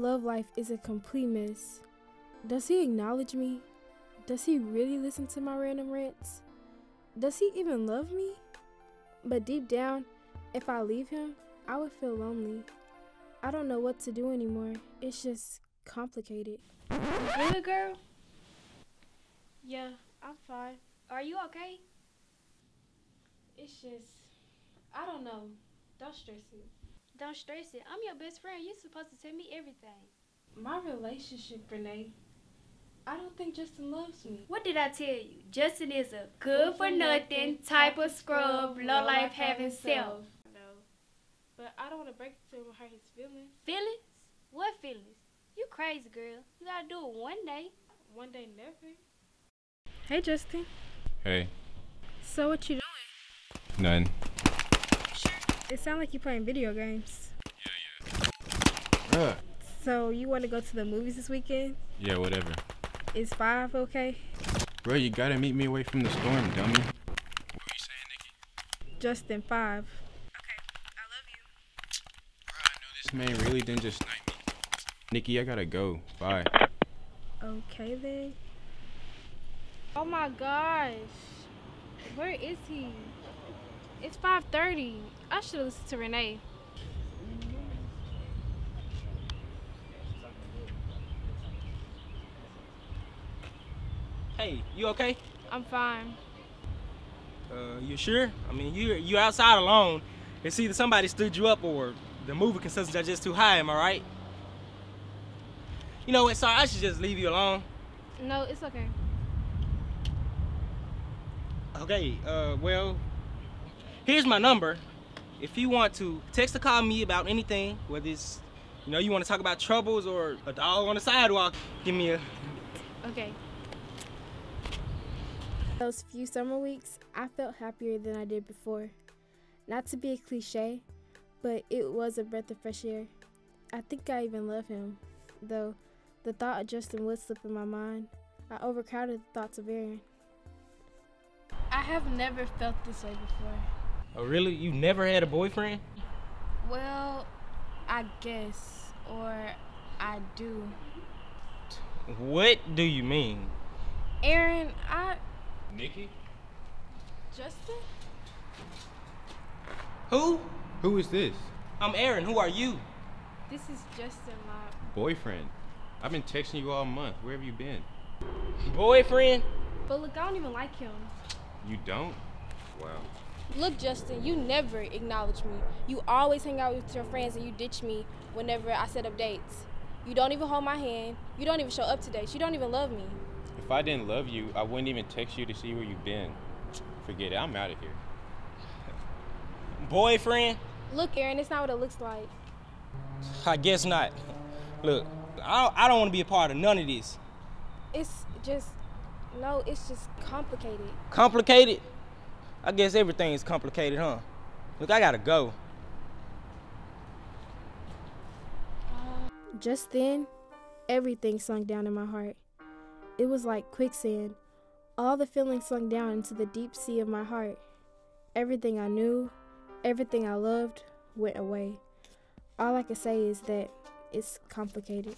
Love life is a complete mess. Does he acknowledge me? Does he really listen to my random rants? Does he even love me? But deep down, if I leave him, I would feel lonely. I don't know what to do anymore. It's just complicated. You good, girl? Yeah, I'm fine. Are you okay? It's just, I don't know. Don't stress it. Don't stress it. I'm your best friend. You're supposed to tell me everything. My relationship, Renee, I don't think Justin loves me. What did I tell you? Justin is a good-for-nothing type of scrub, low-life having self. No, but I don't want to break it to him and hurt his feelings. Feelings? What feelings? You crazy, girl. You gotta do it one day. One day never. Hey, Justin. Hey. So what you doing? None. It sounds like you're playing video games. Yeah. So you want to go to the movies this weekend? Yeah, whatever. Is 5 okay? Bro, you gotta meet me away from the storm, dummy. What were you saying, Nikki? Justin, 5. Okay, I love you. Bro, I know this man really didn't just snipe me. Nikki, I gotta go. Bye. Okay then. Oh my gosh. Where is he? It's 5:30. I should have listened to Renee. Hey, you okay? I'm fine. You sure? I mean, you outside alone. It's either somebody stood you up or the movie consensus is just too high, am I right? You know what, sorry, I should just leave you alone. No, it's okay. Okay, well, here's my number. If you want to text or call me about anything, whether it's, you know, you want to talk about troubles or a dog on the sidewalk, give me a... Okay. Those few summer weeks, I felt happier than I did before. Not to be a cliche, but it was a breath of fresh air. I think I even love him, though the thought of Justin would slip in my mind. I overcrowded the thoughts of Aaron. I have never felt this way before. Oh, really? You never had a boyfriend? Well, I guess, or I do. What do you mean? Aaron, Nikki? Justin? Who? Who is this? I'm Aaron. Who are you? This is Justin, my boyfriend. I've been texting you all month. Where have you been? Boyfriend? But look, I don't even like him. You don't? Wow. Look, Justin, you never acknowledge me. You always hang out with your friends and you ditch me whenever I set up dates. You don't even hold my hand. You don't even show up to dates. You don't even love me. If I didn't love you, I wouldn't even text you to see where you've been. Forget it. I'm out of here. Boyfriend? Look, Aaron, it's not what it looks like. I guess not. Look, I don't want to be a part of none of this. It's just... No, it's just complicated. Complicated? I guess everything is complicated, huh? Look, I gotta go. Just then, everything sunk down in my heart. It was like quicksand. All the feelings sunk down into the deep sea of my heart. Everything I knew, everything I loved, went away. All I can say is that it's complicated.